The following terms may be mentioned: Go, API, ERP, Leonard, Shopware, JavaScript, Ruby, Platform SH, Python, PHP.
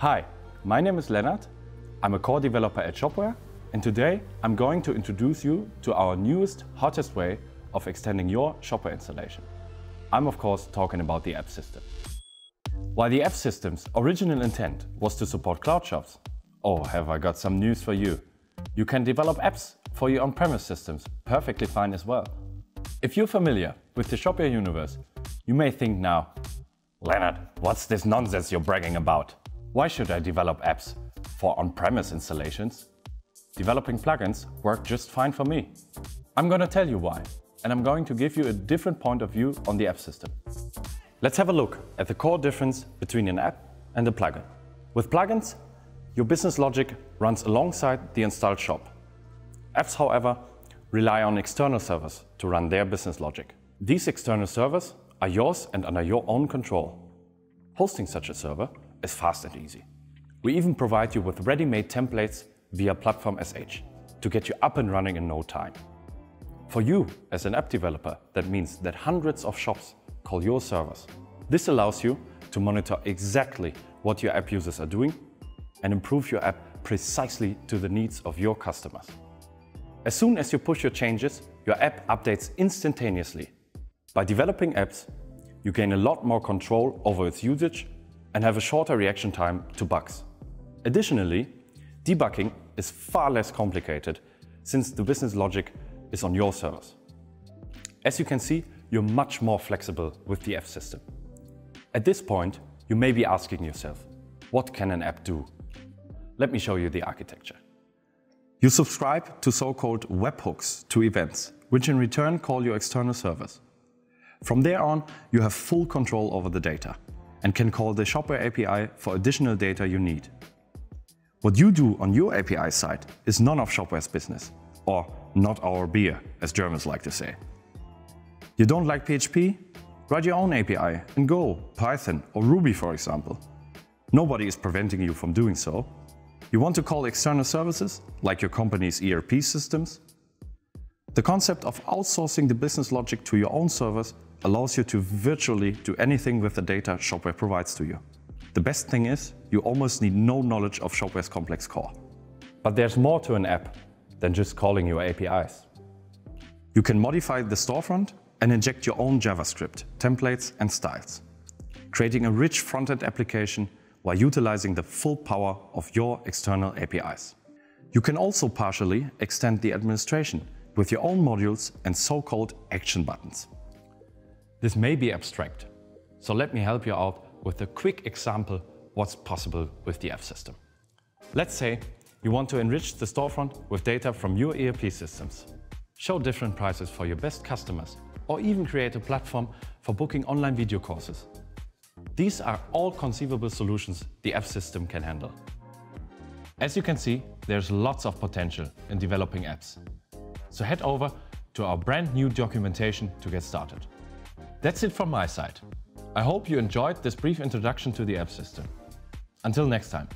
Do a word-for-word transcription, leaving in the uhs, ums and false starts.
Hi, my name is Leonard. I'm a core developer at Shopware, and today I'm going to introduce you to our newest, hottest way of extending your Shopware installation. I'm of course talking about the app system. While the app system's original intent was to support cloud shops, oh, have I got some news for you. You can develop apps for your on-premise systems perfectly fine as well. If you're familiar with the Shopware universe, you may think now, Leonard, what's this nonsense you're bragging about? Why should I develop apps for on-premise installations? Developing plugins work just fine for me. I'm going to tell you why, and I'm going to give you a different point of view on the app system. Let's have a look at the core difference between an app and a plugin. With plugins, your business logic runs alongside the installed shop. Apps, however, rely on external servers to run their business logic. These external servers are yours and under your own control. Hosting such a server is fast and easy. We even provide you with ready-made templates via Platform S H to get you up and running in no time. For you, as an app developer, that means that hundreds of shops call your servers. This allows you to monitor exactly what your app users are doing and improve your app precisely to the needs of your customers. As soon as you push your changes, your app updates instantaneously. By developing apps, you gain a lot more control over its usage and have a shorter reaction time to bugs. Additionally, debugging is far less complicated since the business logic is on your servers. As you can see, you're much more flexible with the app system. At this point, you may be asking yourself, what can an app do? Let me show you the architecture. You subscribe to so-called webhooks to events, which in return call your external servers. From there on, you have full control over the data and can call the Shopware A P I for additional data you need. What you do on your A P I side is none of Shopware's business, or not our beer, as Germans like to say. You don't like P H P? Write your own A P I in Go, Python or Ruby, for example. Nobody is preventing you from doing so. You want to call external services, like your company's E R P systems? The concept of outsourcing the business logic to your own servers allows you to virtually do anything with the data Shopware provides to you. The best thing is, you almost need no knowledge of Shopware's complex core. But there's more to an app than just calling your A P Is. You can modify the storefront and inject your own JavaScript, templates and styles, creating a rich front-end application while utilizing the full power of your external A P Is. You can also partially extend the administration with your own modules and so-called action buttons. This may be abstract, so let me help you out with a quick example what's possible with the app system. Let's say you want to enrich the storefront with data from your E R P systems, show different prices for your best customers, or even create a platform for booking online video courses. These are all conceivable solutions the app system can handle. As you can see, there's lots of potential in developing apps. So head over to our brand new documentation to get started. That's it from my side. I hope you enjoyed this brief introduction to the app system. Until next time.